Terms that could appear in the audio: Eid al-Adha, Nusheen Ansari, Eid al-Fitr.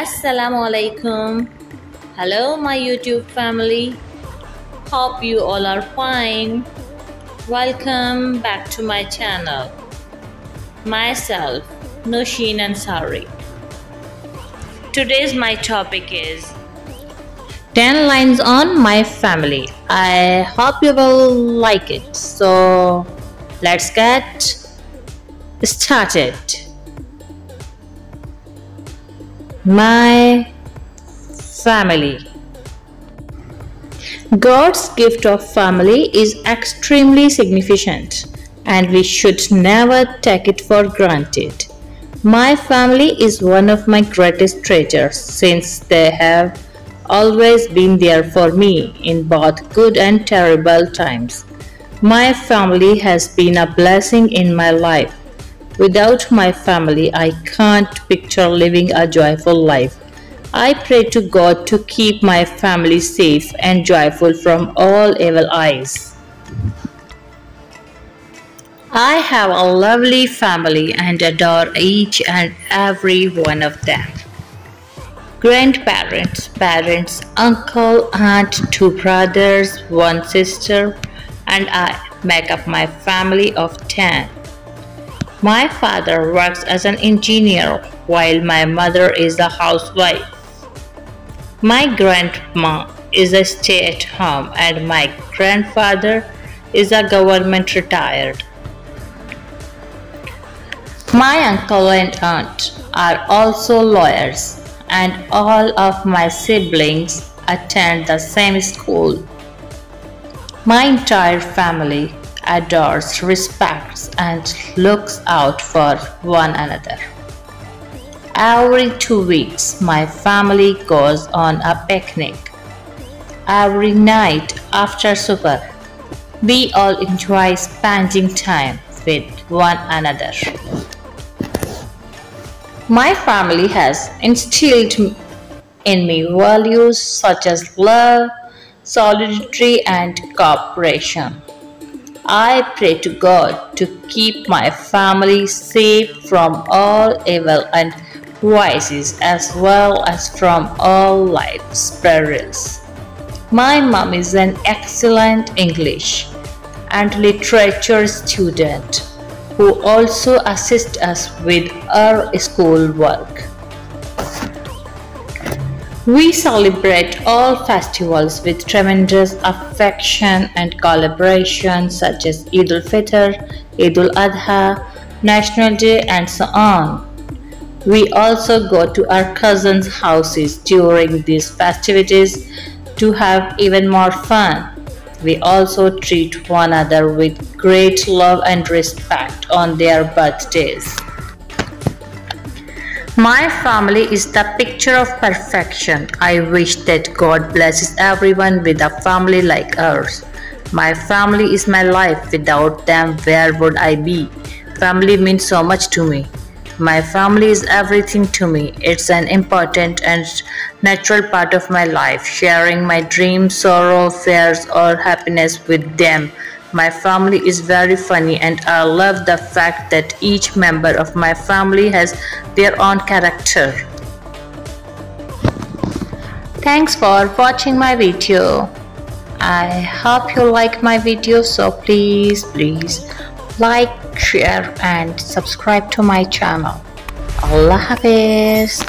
Assalamualaikum. Hello my YouTube family, hope you all are fine. Welcome back to my channel. Myself Nusheen Ansari. Today's my topic is 10 lines on my family. I hope you will like it. So let's get started. My family. God's gift of family is extremely significant and we should never take it for granted. My family is one of my greatest treasures since they have always been there for me in both good and terrible times. My family has been a blessing in my life. Without my family, I can't picture living a joyful life. I pray to God to keep my family safe and joyful from all evil eyes. I have a lovely family and adore each and every one of them. Grandparents, parents, uncle, aunt, two brothers, one sister, and I make up my family of 10. My father works as an engineer while my mother is a housewife. My grandma is a stay-at-home and my grandfather is a government retired. My uncle and aunt are also lawyers and all of my siblings attend the same school. My entire family adores, respects and looks out for one another. Every 2 weeks, my family goes on a picnic. Every night after supper, we all enjoy spending time with one another. My family has instilled in me values such as love, solidarity, and cooperation. I pray to God to keep my family safe from all evil and vices as well as from all life's perils. My mom is an excellent English and literature student who also assists us with our school work. We celebrate all festivals with tremendous affection and collaboration such as Eid al-Fitr, Eid al-Adha, National Day and so on. We also go to our cousins' houses during these festivities to have even more fun. We also treat one another with great love and respect on their birthdays. My family is the picture of perfection. I wish that God blesses everyone with a family like ours. My family is my life. Without them, where would I be? Family means so much to me. My family is everything to me. It's an important and natural part of my life, sharing my dreams, sorrow, fears, or happiness with them. My family is very funny and I love the fact that each member of my family has their own character. Thanks for watching my video. I hope you like my video, so please like, share and subscribe to my channel. Allah Hafiz.